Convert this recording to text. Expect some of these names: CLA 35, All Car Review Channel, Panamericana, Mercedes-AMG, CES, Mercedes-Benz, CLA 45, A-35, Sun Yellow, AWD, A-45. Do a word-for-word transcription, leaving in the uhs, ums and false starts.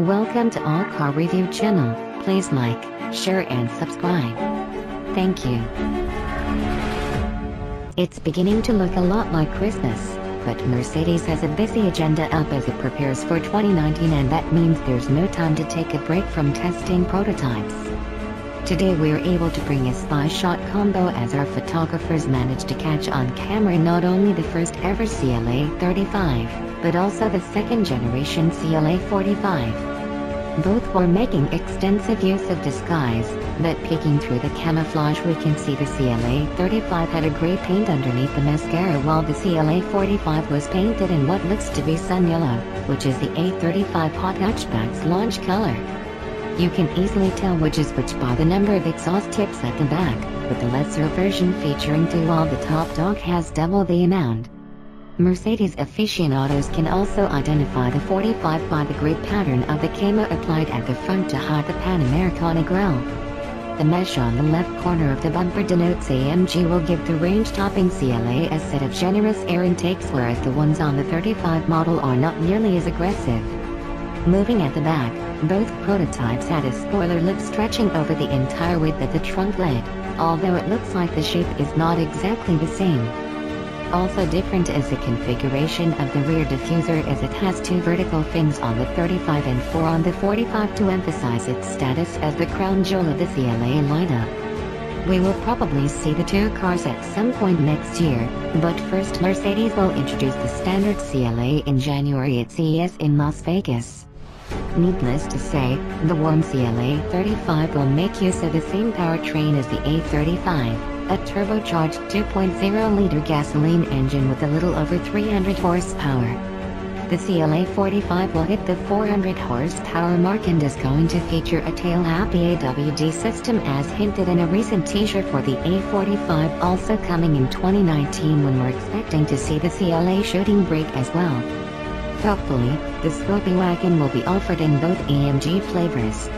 Welcome to All Car Review Channel. Please like, share and subscribe. Thank you. It's beginning to look a lot like Christmas, but Mercedes has a busy agenda up as it prepares for twenty nineteen, and that means there's no time to take a break from testing prototypes. Today we're able to bring a spy shot combo as our photographers managed to catch on camera not only the first ever C L A thirty-five, but also the second generation C L A forty-five. Both were making extensive use of disguise, but peeking through the camouflage we can see the C L A thirty-five had a grey paint underneath the mascara, while the C L A forty-five was painted in what looks to be Sun Yellow, which is the A thirty-five hot hatchback's launch color. You can easily tell which is which by the number of exhaust tips at the back, with the lesser version featuring two while the top dog has double the amount. Mercedes aficionados can also identify the forty-five by the grey pattern of the camo applied at the front to hide the Panamericana grille. The mesh on the left corner of the bumper denotes A M G will give the range-topping C L A a set of generous air intakes, whereas the ones on the thirty-five model are not nearly as aggressive. Moving at the back, both prototypes had a spoiler lip stretching over the entire width of the trunk lid, although it looks like the shape is not exactly the same. Also different is the configuration of the rear diffuser, as it has two vertical fins on the thirty-five and four on the forty-five to emphasize its status as the crown jewel of the C L A lineup. We will probably see the two cars at some point next year, but first Mercedes will introduce the standard C L A in January at C E S in Las Vegas. Needless to say, the warm C L A thirty-five will make use of the same powertrain as the A thirty-five. A turbocharged two point oh liter gasoline engine with a little over three hundred horsepower. The C L A forty-five will hit the four hundred horsepower mark and is going to feature a tail-happy A W D system as hinted in a recent teaser for the A forty-five, also coming in twenty nineteen, when we're expecting to see the C L A shooting brake as well. Hopefully, the Scorpio wagon will be offered in both A M G flavors.